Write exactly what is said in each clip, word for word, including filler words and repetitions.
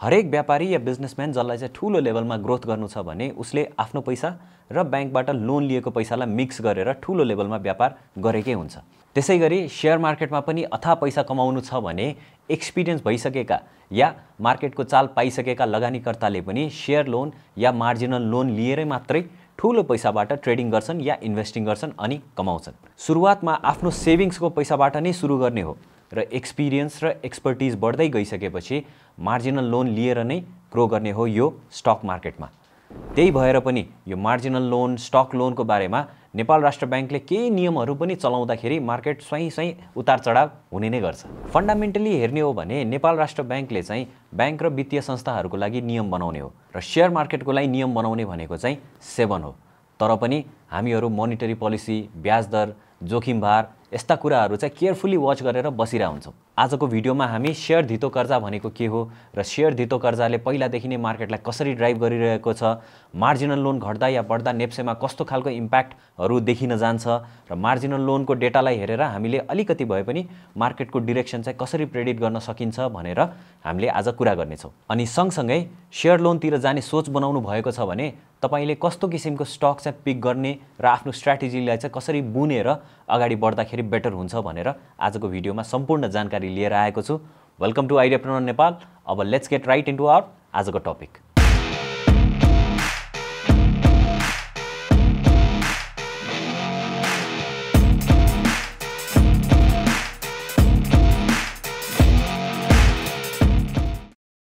हरेक व्यापारी या बिजनेसमैन जसलाई ठूलो लेवल में ग्रोथ गर्नु छ भने उसले आफ्नो पैसा र बैंकबाट लोन लिएको पैसालाई मिक्स गरेर ठूलो लेवल में व्यापार गरेकै हुन्छ। त्यसैगरी शेयर मार्केट में पनि अथवा पैसा कमाउनु छ भने एक्सपिरियन्स भइसकेका या मार्केट को चाल पाइसकेका लगानीकर्ताले पनि शेयर लोन या मार्जिनल लोन लिएर मात्रै ठूलो पैसाबाट ट्रेडिङ गर्छन् या इन्वेस्टिङ गर्छन् अनि कमाउँछन्। सुरुवातमा आफ्नो सेभिंग्स को पैसाबाट नै सुरु गर्ने हो र एक्सपिरियन्स र एक्सपर्टिज बढ्दै गइसकेपछि मार्जिनल लोन लिएर नै ग्रो गर्ने हो यो स्टक मार्केटमा। त्यही भएर पनि यो मार्जिनल लोन स्टक लोनको बारेमा नेपाल राष्ट्र बैंकले केही नियमहरू पनि चलाउँदाखेरि मार्केट स्वयं स्वयं उतार चढाव हुने नै गर्छ। फन्डामेन्टली हेर्ने हो भने नेपाल राष्ट्र बैंकले चाहिँ बैंक र वित्तीय संस्थाहरूको लागि नियम बनाउने हो र शेयर मार्केटको लागि नियम बनाउने भनेको चाहिँ सेवन हो। तर पनि हामीहरू मोनिटरी पोलिसी, ब्याज दर, जोखिम भार यस्ता कुराहरू चाहिँ केयरफुली वाच गरेर बसिरा हुन्छौं। आजको भिडियोमा हामी शेयर धितो कर्जा भनेको के हो र शेयर धितो कर्जाले पहिलादेखि नै मार्केटलाई कसरी ड्राइभ गरिरहेको छ, मार्जिनल लोन घट्दा या बढ्दा नेप्सेमा कस्तो खालको इम्प्याक्टहरू देखिन जान्छ र मार्जिनल लोनको डेटालाई हेरेर हामीले अलिकति भए पनि मार्केटको डिरेक्सन चाहिँ कसरी प्रेडिक्ट गर्न सकिन्छ भनेर हामीले आज कुरा गर्नेछौँ। अनि सँगसँगै शेयर लोनतिर जाने सोच बनाउनु भएको छ भने तपाईले कस्तो किसिमको स्टक चाहिँ पिक गर्ने र आफ्नो स्ट्र्याटेजीलाई चाहिँ कसरी बुनेर अगाडि बढ्दाखेरि बेटर हुन्छ भनेर आजको भिडियोमा सम्पूर्ण जानकारी लिएर आएको छु। Welcome to आइडियाप्रेन्योर Nepal. अब let's get right into our आजको टपिक।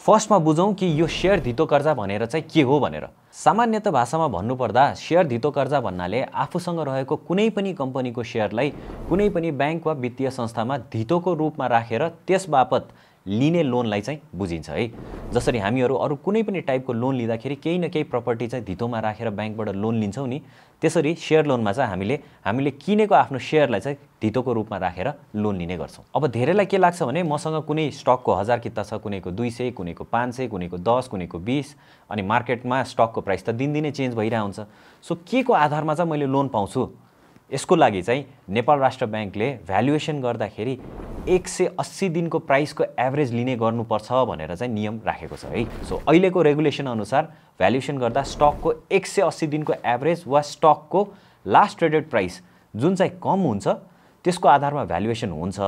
फर्स्टमा बुझौं कि यो शेयर धितो कर्जा भनेर चाहिँ के हो भनेर। सामान्यत भाषामा भन्नुपर्दा शेयर धितो कर्जा भन्नाले आफूसँग रहेको कुनै पनि कम्पनीको शेयरलाई कुनै पनि बैंक वा वित्तीय संस्थामा धितोको रूपमा राखेर त्यस बापत लिने लोनलाई चाहिँ बुझिन्छ है। जसरी हामीहरू अरू कुनै पनि टाइपको लोन लिँदाखेरि केही न केही प्रपर्टी चाहिँ धितोमा राखेर बैंकबाट लोन लिन्छौँ नि, त्यसरी शेयर लोनमा चाहिँ हामीले हामीले किनेको आफ्नो शेयरलाई चाहिँ धितोको रूपमा राखेर लोन लिने गर्छौँ। अब धेरैलाई के लाग्छ भने मसँग कुनै स्टकको हजार किता छ, कुनैको दुई सय, कुनैको पाँच सय, कुनैको दस, कुनैको बीस, अनि मार्केटमा स्टकको प्राइस त दिनदिनै चेन्ज भइरहेको हुन्छ, सो के को आधारमा चाहिँ मैले लोन पाउँछु? यसको लागि चाहिँ नेपाल राष्ट्र बैंकले भ्यालुएसन गर्दाखेरि एक सय अस्सी दिन को प्राइस को एवरेज लिने गर्नुपर्छ भनेर चाहिँ नियम राखेको छ है। सो अहिलेको रेगुलेसन अनुसार भ्यालुएसन गर्दा स्टक को एक सय अस्सी दिन को एवरेज वा स्टक को लास्ट ट्रेडेड प्राइस जुन चाहिँ कम हुन्छ त्यसको आधारमा भ्यालुएसन हुन्छ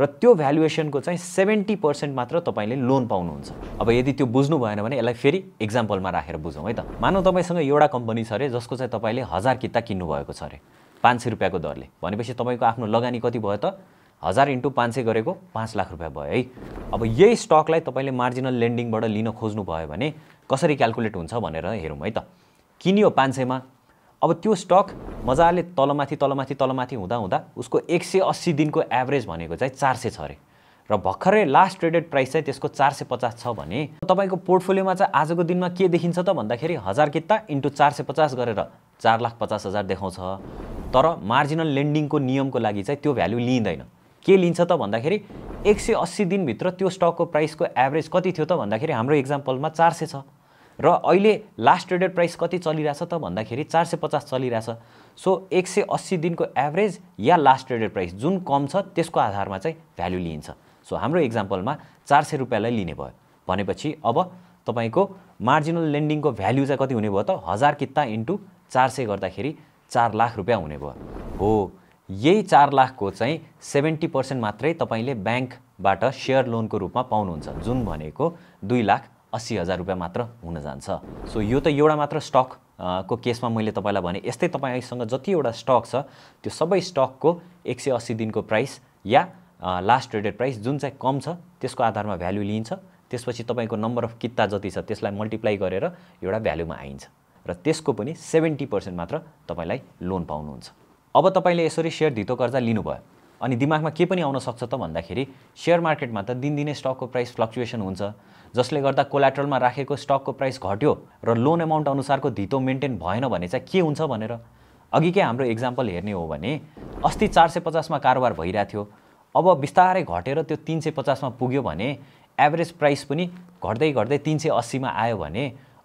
र त्यो भ्यालुएसन को चाहिँ सेभेन्टी पर्सेंट मात्र तपाईले लोन पाउनुहुन्छ। अब यदि त्यो बुझ्नु भएन भने यसलाई फेरि एक्जाम्पलमा राखेर बुझौँ है त। मानौ तपाईसँग एउटा कम्पनी छ अरे जसको चाहिँ तपाईले हजार किता किन्नु भएको छ अरे पाँच सय रुपया को दरले, भनेपछि तपाईको आफ्नो लगानी कति भयो त? हजार इंटू पांच सौ गरेको पांच लाख रुपया भयो है। अब यही स्टकलाई तपाईले मार्जिनल लेन्डिङबाट लिन खोज्नु भयो भने कसरी क्याल्कुलेट हुन्छ भनेर हेरौँ है त। किन्यो पांच सौ में, अब त्यो स्टक मजाले तलमाथि तलमाथि तलमाथि हुँदा हुँदा उसको एक सौ अस्सी दिन को एवरेज भनेको चाहिँ चार सौ छ अरे र भर्खरै लास्ट ट्रेडेड प्राइस चाहिँ त्यसको चार सौ पचास छ भने तपाईको पोर्टफोलियोमा चाहिँ आजको दिनमा के देखिन्छ त भन्दाखेरि हजार किता इंटू चार सौ पचास गरेर चार लाख पचास हजार देखाउँछ। तर मार्जिनल लेन्डिङको नियमको लागि चाहिँ त्यो भ्यालु लिइदैन। के लिन्छ त भन्दाखेरि एक सौ अस्सी दिन भित्र त्यो स्टकको प्राइसको एभरेज कति थियो त भन्दाखेरि हाम्रो एक्जाम्पलमा चार सौ छ र अहिले लास्ट ट्रेडेड प्राइस कति चलिरहेछ त भन्दाखेरि चार सौ पचास चलिरहेछ। सो एक सौ अस्सी दिनको एभरेज या लास्ट ट्रेडेड प्राइस जुन कम छ त्यसको आधारमा चाहिँ भ्यालु लिइन्छ। सो हाम्रो एक्जाम्पलमा चार सौ रुपियाँलाई लिने भयो भनेपछि अब तपाईँको मार्जिनल लेन्डिङको भ्यालु चाहिँ कति हुने भयो त? हजार किता इन्टु चार सौ गर्दाखेरि चार लाख रुपया हुने भयो हो। यही चार लाख को चाहिँ सेभेन्टी पर्सेंट मात्रै तपाईले बैंकबाट शेयर लोन को रूप में पाउनुहुन्छ जुन भनेको दुई लाख अस्सी हजार रुपया मात्र हुन जान्छ। सो यो त एउटा मात्र स्टक को केस में मैं तपाईलाई भने, यस्तै तपाईसँग जतिवटा स्टक छ त्यो सबै स्टक को एक सौ अस्सी दिन को प्राइस या लास्ट ट्रेडेड प्राइस जुन चाहिँ कम छ त्यसको आधारमा भ्यालु लिइन्छ। त्यसपछि तपाईको नंबर अफ किता जति छ त्यसलाई मल्टिप्लाई गरेर एउटा भ्यालुमा आइन्छ र त्यसको पनि सेभेन्टी पर्सेंट मात्र तपाईलाई लोन पाउनुहुन्छ। अब तपाईले यसरी शेयर धितो कर्जा लिनुभयो अनि दिमागमा के पनि आउन सक्छ त भन्दाखेरि शेयर मार्केटमा त दिनदिनै स्टकको प्राइस फ्लक्चुएसन हुन्छ, जसले गर्दा कोलाट्रलमा राखेको स्टकको प्राइस घट्यो र लोन अमाउन्ट अनुसारको धितो मेन्टेन भएन भने चाहिँ के हुन्छ भनेर अघिकै हाम्रो एक्जाम्पल हेर्ने हो भने अस्ति चार सौ पचासमा कारोबार भइरहेको थियो, अब बिस्तारै घटेर त्यो तीन सौ पचासमा पुग्यो भने एभरेज प्राइस पनि घट्दै घट्दै तीन सौ अस्सीमा आयो भने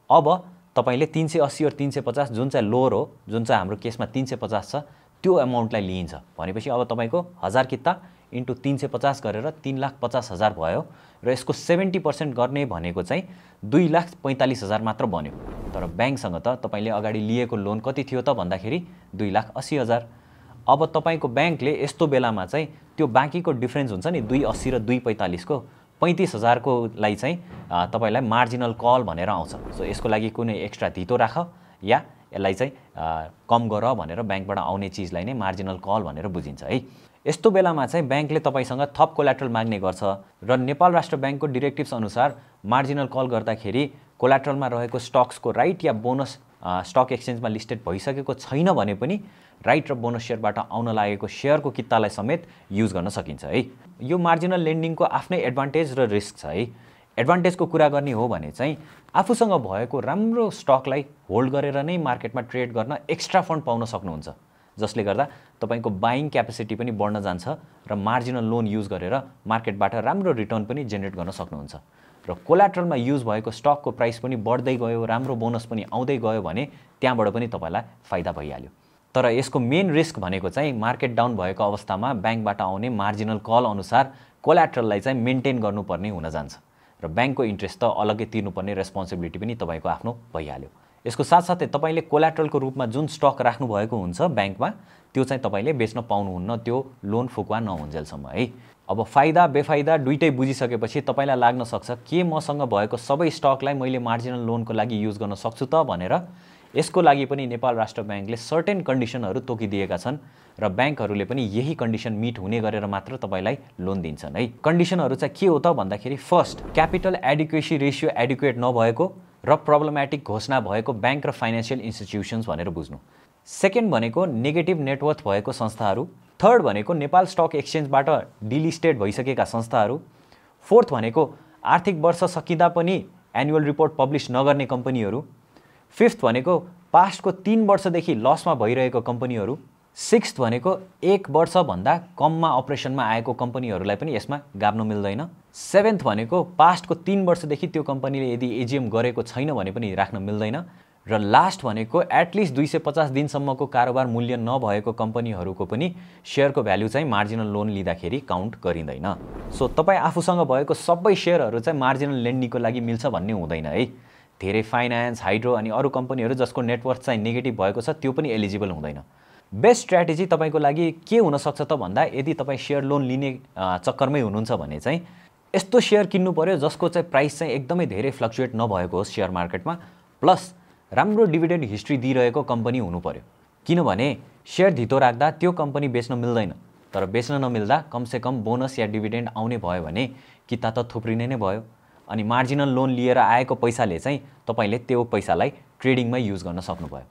अब तपाईले तीन सौ अस्सी और तीन सौ पचास जुन चाहिँ लोअर हो, जुन चाहिँ हाम्रो केसमा तीन सौ पचास छ, त्यो अमाउन्टलाई लिइन्छ। भनेपछि अब तपाईको हजार किता इंटू तीन सौ पचास करेर तीन लाख पचास हज़ार भयो र यसको सेभेन्टी पर्सेंट गर्ने भनेको चाहिँ दुई लाख पैंतालीस हज़ार मात्र बन्यो। तर बैंकसँग त तपाईले अगाडि लिएको लोन कति थियो त भन्दाखेरि दुई लाख अस्सी हज़ार। अब तपाईको बैंकले यस्तो बेलामा चाहिँ त्यो बाँकीको डिफ्रेन्स हुन्छ नि दुई अस्सी र दुई पैंतालीस को पैंतीस हज़ार को लागि चाहिँ तपाईलाई मार्जिनल कल भनेर आउँछ। सो यसको लागि कुनै एक्स्ट्रा धितो राख या यसलाई चाहिँ कम गर भनेर बैंकबाट आउने चीजलाई नै मार्जिनल कल भनेर बुझिन्छ है। यस्तो बेलामा चाहिँ बैंकले तपाईसँग थप कोल्याट्रल माग्ने गर्छ र नेपाल राष्ट्र बैंकको डिरेक्टिभ्स अनुसार मार्जिनल कल गर्दाखेरि कोल्याट्रलमा रहेको स्टक्सको राइट या बोनस स्टक एक्सचेन्जमा लिस्टेड भइसकेको छैन भने पनि राइट र बोनस सेयरबाट आउन लागेको सेयरको कितालाई समेत युज गर्न सकिन्छ है। यो मार्जिनल लेन्डिङको आफ्नै एडभान्टेज र रिस्क छ है। एडभान्टेजको कुरा गर्ने हो भने चाहिँ आफूसँग भएको राम्रो स्टकलाई होल्ड गरेर नै मार्केटमा ट्रेड गर्न एक्स्ट्रा फन्ड पाउन सक्नुहुन्छ, जसले गर्दा तपाईको बाइङ क्यापेसिटी पनि बढ्न जान्छ र मार्जिनल लोन युज गरेर मार्केटबाट राम्रो रिटर्न पनि जेनेरेट गर्न सक्नुहुन्छ। र कोल्याट्रलमा युज भएको स्टकको प्राइस पनि बढ्दै गयो, राम्रो बोनस पनि आउँदै गयो भने त्यहाँबाट पनि तपाईलाई फाइदा भइहाल्यो। तर यसको मेन रिस्क भनेको चाहिँ मार्केट डाउन भएको अवस्थामा ब्याङ्कबाट आउने मार्जिनल कल अनुसार कोल्याट्रललाई चाहिँ मेन्टेन गर्नुपर्ने हुन जान्छ र ब्याङ्कको इन्ट्रेस्ट त अलग्गै तिर्नुपर्ने रेस्पोन्सिबिलिटी पनि तपाईँको आफ्नो भइहाल्यो। यसको साथसाथै तपाईँले कोल्याट्रलको रूपमा जुन स्टक राख्नु भएको हुन्छ ब्याङ्कमा त्यो चाहिँ तपाईँले बेच्न पाउनुहुन्न, त्यो लोन फुकुवा नहुन्जेलसम्म है। अब फाइदा बेफाइदा दुइटै बुझिसकेपछि तपाईँलाई लाग्न सक्छ के मसँग भएको सबै स्टकलाई मैले मार्जिनल लोनको लागि युज गर्न सक्छु त भनेर। यसको लागि पनि नेपाल राष्ट्र बैंकले सर्टेन कन्डिसनहरू तोकिदिएका छन् र बैंकहरूले पनि यही कन्डिसन मिट हुने गरेर मात्र तपाईलाई लोन दिन्छन् है। कन्डिसनहरू चाहिँ के हो त भन्दाखेरि first capital adequacy ratio adequate नभएको र प्रब्लमेटिक घोषणा भएको बैंक र फाइनेंशियल इन्स्टिट्युसन्स भनेर बुझ्नु। सेकेन्ड भनेको नेगेटिभ नेटवर्थ भएको संस्थाहरू। थर्ड भनेको नेपाल स्टक एक्सचेन्जबाट डिलिस्टेड भइसकेका संस्थाहरू। फोर्थ भनेको आर्थिक वर्ष सकिँदा पनि एनुअल रिपोर्ट पब्लिस नगर्ने कम्पनीहरू। फिफ्थ भनेको पास्टको तीन वर्षदेखि लसमा भइरहेको कम्पनीहरू। सिक्स्थ भनेको एक वर्षभन्दा कममा अपरेसनमा आएको कम्पनीहरूलाई पनि यसमा गाब्न मिल्दैन। सेभेन्थ भनेको पास्टको तीन वर्षदेखि त्यो कम्पनीले यदि एजिएम गरेको छैन भने पनि राख्न मिल्दैन। र लास्ट भनेको एटलिस्ट दुई सय पचास दिनसम्मको कारोबार मूल्य नभएको कम्पनीहरूको पनि सेयरको भ्याल्यु चाहिँ मार्जिनल लोन लिँदाखेरि काउन्ट गरिँदैन। सो तपाईँ आफूसँग भएको सबै सेयरहरू चाहिँ मार्जिनल लेन्डिङको लागि मिल्छ भन्ने हुँदैन है। धेरै फाइनान्स, हाइड्रो अनि अरू कम्पनीहरू जसको नेटवर्थ चाहिँ नेगेटिभ भएको छ त्यो पनि एलिजिबल हुँदैन। बेस्ट स्ट्रैटेजी तपाईको लागि के हुनसक्छ त भन्दा यदि तपाईँ सेयर लोन लिने चक्करमै हुनुहुन्छ भने चाहिँ यस्तो सेयर किन्नु पर्यो जसको चाहिँ प्राइस चाहिँ एकदमै धेरै फ्लक्चुएट नभएको होस् सेयर मार्केटमा, प्लस राम्रो डिभिडेन्ड हिस्ट्री दिइरहेको कम्पनी हुनु पर्यो। किनभने सेयर धितो राख्दा त्यो कम्पनी बेच्न मिल्दैन, तर बेच्न नमिल्दा कमसेकम बोनस या डिभिडेन्ड आउने भयो भने किता त थुप्रिने नै भयो अनि मार्जिनल लोन लिएर आएको पैसाले चाहिँ तपाईले त्यो पैसालाई ट्रेडिङमा युज गर्न सक्नुभयो।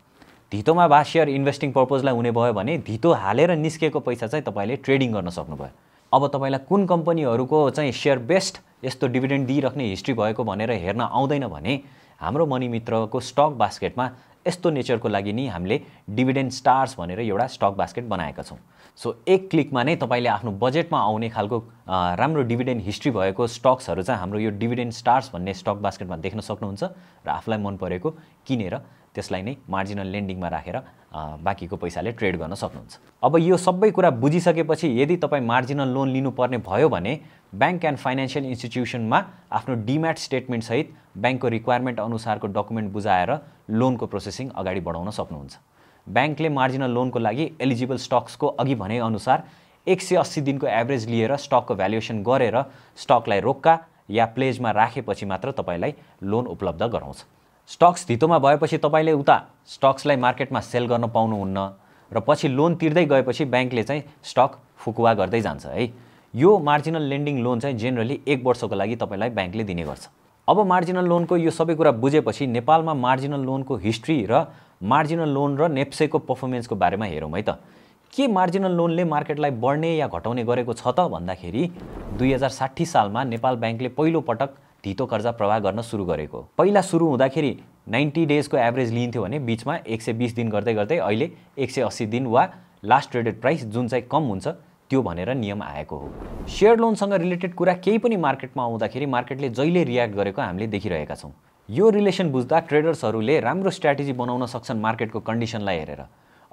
धितोमा बा सेयर इन्भेस्टिङ पर्पजलाई हुने भयो भने धितो हालेर निस्केको पैसा चाहिँ तपाईले ट्रेडिङ गर्न सक्नुभयो। अब तपाईलाई कुन कम्पनीहरूको चाहिँ सेयर बेस्ट यस्तो डिभिडेन्ड दिइराख्ने हिस्ट्री भएको भनेर हेर्न आउँदैन भने हाम्रो मनी मित्रको स्टक बास्केटमा यस्तो नेचरको लागि नि हामीले डिभिडेन्ड स्टार्स भनेर एउटा स्टक बास्केट बनाएका छौँ। सो एक क्लिकमा नै तपाईँले आफ्नो बजेटमा आउने खालको राम्रो डिभिडेन्ड हिस्ट्री भएको स्टक्सहरू चाहिँ हाम्रो यो डिभिडेन्ड स्टार्स भन्ने स्टक बास्केटमा देख्न सक्नुहुन्छ र आफूलाई मन परेको किनेर त्यसलाई नै मार्जिनल लेन्डिङमा राखेर बाँकीको पैसाले ट्रेड गर्न सक्नुहुन्छ। अब यो सबै कुरा बुझिसकेपछि यदि तपाईँ मार्जिनल लोन लिनुपर्ने भयो भने ब्याङ्क एन्ड फाइनेन्सियल इन्स्टिट्युसनमा आफ्नो डिम्याट स्टेटमेन्ट सहित ब्याङ्कको रिक्वायरमेन्ट अनुसारको डकुमेन्ट बुझाएर लोनको प्रोसेसिङ अगाडि बढाउन सक्नुहुन्छ। ब्याङ्कले मार्जिनल लोनको लागि एलिजिबल स्टक्सको अघि भनेअनुसार एक सय अस्सी दिनको एभरेज लिएर स्टकको भ्यालुएसन गरेर स्टकलाई रोक्का या प्लेजमा राखेपछि मात्र तपाईँलाई लोन उपलब्ध गराउँछ। स्टक्स धितोमा भएपछि तपाईँले उता स्टक्सलाई मार्केटमा सेल गर्न पाउनुहुन्न र पछि लोन तिर्दै गएपछि ब्याङ्कले चाहिँ स्टक फुकुवा गर्दै जान्छ है। यो मार्जिनल लेन्डिङ लोन चाहिँ जेनरली एक वर्षको लागि तपाईँलाई ब्याङ्कले दिने गर्छ। अब मार्जिनल लोनको यो सबै कुरा बुझेपछि नेपालमा मार्जिनल लोनको हिस्ट्री र मार्जिनल लोन र नेप्सेको पर्फर्मेन्सको बारेमा हेरौँ है त। के मार्जिनल लोनले मार्केटलाई बढ्ने या घटाउने गरेको छ त भन्दाखेरि दुई हजार साठी सालमा नेपाल ब्याङ्कले पहिलोपटक धितो कर्जा प्रवाह गर्न सुरु गरेको। पहिला सुरु हुँदाखेरि नाइन्टी डेजको एभरेज लिन्थ्यो भने बिचमा एक सय बिस दिन गर्दै गर्दै अहिले एक सय अस्सी दिन वा लास्ट ट्रेडेड प्राइस जुन चाहिँ कम हुन्छ त्यो भनेर नियम आएको हो। सेयर लोनसँग रिलेटेड कुरा केही पनि मार्केटमा आउँदाखेरि मार्केटले जहिले रियाक्ट गरेको हामीले देखिरहेका छौँ। यो रिलेसन बुझ्दा ट्रेडर्सहरूले राम्रो स्ट्र्याटेजी बनाउन सक्छन् मार्केटको कन्डिसनलाई हेरेर।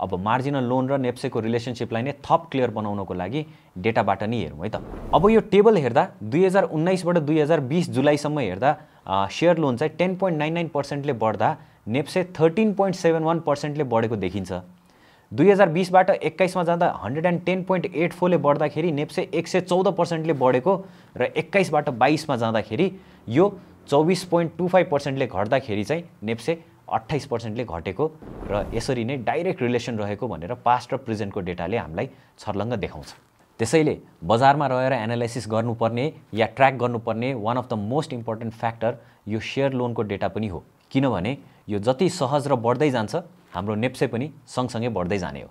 अब मार्जिनल लोन र नेप्सेको रिलेसनसिपलाई नै थप क्लियर बनाउनको लागि डेटाबाट नि हेरौँ है त। अब यो टेबल हेर्दा दुई हजार उन्नाइसबाट दुई हजार बीस जुलाईसम्म हेर्दा सेयर लोन चाहिँ टेन पोइंट नाइन नाइन पर्सेंटले बढ्दा NEPSE thirteen point seven one पर्सेंटले बढेको देखिन्छ। दुई हजार बीसबाट एक्काइसमा जाँदा hundred and ten point eight फोरले बढ्दाखेरि नेप्से एक सौ चौदह पर्सेंटले बढेको र एक्काइसबाट बाईसमा जाँदाखेरि यो चौबीस पोइंट टू फाइव पर्सेंटले घट्दाखेरि चाहिँ नेप्से अट्ठाइस पर्सेंटले घटेको र यसरी नै डाइरेक्ट रिलेसन रहेको भनेर पास्ट र प्रेजेन्टको डेटाले हामीलाई छर्लङ्ग देखाउँछ। त्यसैले बजारमा रहेर एनालाइसिस गर्नुपर्ने या ट्र्याक गर्नुपर्ने one of the most important factor यो शेयर लोनको डेटा पनि हो, किनभने यो जति सहज र बढ्दै जान्छ हाम्रो नेप्से पनि सँगसँगै बढ्दै जाने हो।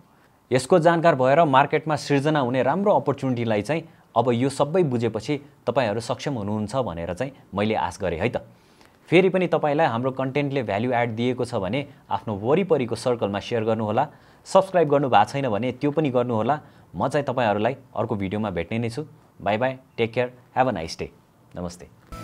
यसको जानकार भएर मार्केटमा सिर्जना हुने राम्रो अपर्च्युनिटीलाई चाहिँ अब यो सबै बुझेपछि तपाईहरु सक्षम हुनुहुन्छ भनेर चाहिँ मैले आश गरे है त। फेरि पनि तपाईलाई हाम्रो कन्टेन्टले भ्यालु एड दिएको छ भने आफ्नो वरिपरिको सर्कलमा शेयर गर्नुहोला। सब्स्क्राइब गर्नु भएको छैन भने त्यो पनि गर्नुहोला। म चाहिँ तपाईहरुलाई अर्को भिडियोमा भेट्ने नै छु। Bye bye, take care, have a nice day. नमस्ते।